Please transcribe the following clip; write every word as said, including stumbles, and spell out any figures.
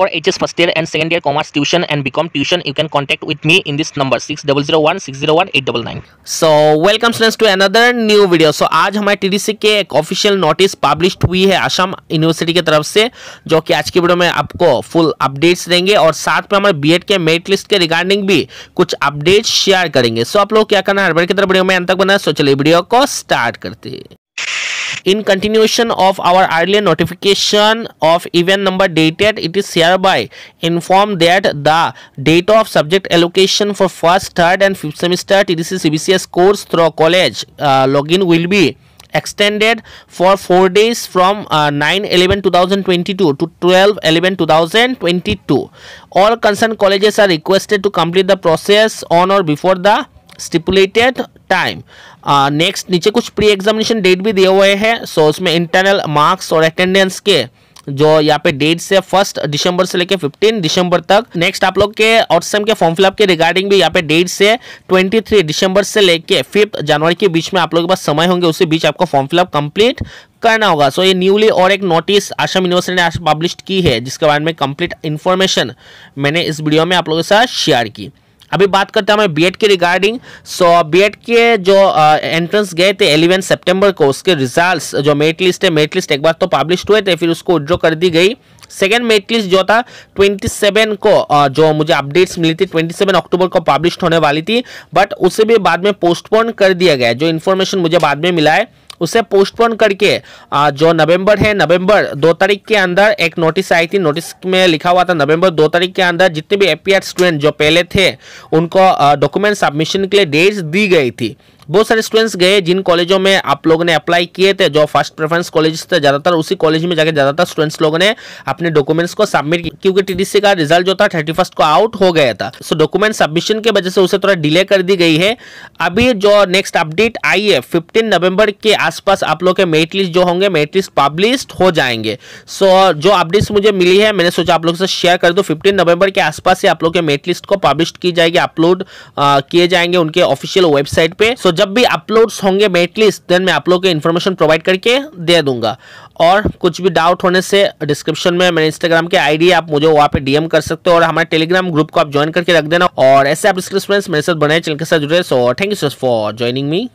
for H S first year and second year commerce tuition and BCom tuition, you can contact with me in this number six zero zero one, six zero one, eight nine nine. So welcome students to another new video. So आज हमारे T D C के एक official notice publish हुई है Assam university की तरफ से, जो कि आज की वीडियो में आपको फुल अपडेट्स देंगे और साथ में हमारे B.Ed के मेरिट लिस्ट के रिगार्डिंग भी कुछ अपडेट्स शेयर करेंगे. सो so, आप लोग क्या करना है हर बार की तरफ वीडियो में अंत तक बना. सो चलिए वीडियो को स्टार्ट करते हैं. In continuation of our earlier notification of event number dated, it is hereby informed that the date of subject allocation for first, third, and fifth semester T D C C B C S course through college uh, login will be extended for four days from uh, nine eleven two thousand twenty-two to twelve eleven two thousand twenty-two. All concerned colleges are requested to complete the process on or before the stipulated time. Next नीचे कुछ pre examination date भी दिए हुए हैं. सो उसमें internal marks और attendance के जो यहाँ पे डेट्स है फर्स्ट दिसंबर से लेके फिफ्टीन दिसंबर तक. नेक्स्ट आप लोग के ऑटसम के फॉर्म फिलअप के रिगार्डिंग भी यहाँ पे डेट्स है ट्वेंटी थ्री दिसंबर से लेके फिफ्थ जनवरी के बीच में आप लोगों के पास समय होंगे, उसी बीच आपको फॉर्म फिलअप कंप्लीट करना होगा. सो so, ये न्यूली और एक नोटिस असम यूनिवर्सिटी ने आज पब्लिश की है, जिसके बारे में कंप्लीट इन्फॉर्मेशन मैंने इस वीडियो में आप लोगों के साथ शेयर की. अभी बात करते हैं हमें बीएड के रिगार्डिंग. सो बीएड के जो एंट्रेंस गए थे इलेवन सितंबर को, उसके रिजल्ट्स जो मेरिट लिस्ट है, मेरिट लिस्ट एक बार तो पब्लिश हुए थे, फिर उसको विड्रॉ कर दी गई. सेकेंड मेरिट लिस्ट जो था सत्ताईस को uh, जो मुझे अपडेट्स मिली थी सत्ताईस अक्टूबर को पब्लिश होने वाली थी, बट उसे भी बाद में पोस्टपोन कर दिया गया. जो इन्फॉर्मेशन मुझे बाद में मिला है उसे पोस्टपोन करके जो नवंबर है, नवंबर दो तारीख के अंदर एक नोटिस आई थी. नोटिस में लिखा हुआ था नवंबर दो तारीख के अंदर जितने भी एपीआर स्टूडेंट जो पहले थे उनको डॉक्यूमेंट सबमिशन के लिए डेट्स दी गई थी. बहुत सारे स्टूडेंट्स गए जिन कॉलेजों में आप लोगों ने अप्लाई किए थे, जो फर्स्ट प्रेफरेंस कॉलेज थे, ज़्यादातर उसी कॉलेज में जाकर ज़्यादातर स्टूडेंट्स लोगों ने अपने डॉक्यूमेंट्स को सबमिट किया, क्योंकि टीडीसी का रिजल्ट जो था थर्टी फर्स्ट को आउट हो गया था. सो डॉक्यूमेंट सबमिशन के वजह से उसे थोड़ा डिले कर दी गई है. अभी जो नेक्स्ट अपडेट आई है फिफ्टीन नवंबर के आसपास आप लोग के मेरिट लिस्ट जो होंगे, मेरिट लिस्ट पब्लिश हो जाएंगे. सो so, जो अपडेट्स मुझे मिली है मैंने सोचा आप लोगों से शेयर कर दूं. फिफ्टीन नवंबर के आसपास से आप लोग के मेरिट लिस्ट को पब्लिश की जाएगी, अपलोड किए जाएंगे उनके ऑफिशियल वेबसाइट पे. सो so, जब भी अपलोड्स होंगे मेरिट लिस्ट देन मैं आप लोगों के इन्फॉर्मेशन प्रोवाइड करके दे दूंगा. और कुछ भी डाउट होने से डिस्क्रिप्शन में मेरे इंस्टाग्राम के आईडी आप मुझे वहाँ पे डीएम कर सकते हो, और हमारे टेलीग्राम ग्रुप को आप ज्वाइन करके रख देना. और ऐसे आप डिस्क्रिप्शन मेरे साथ बनाए चैनल के साथ जुड़े. So thank you so much for joining me.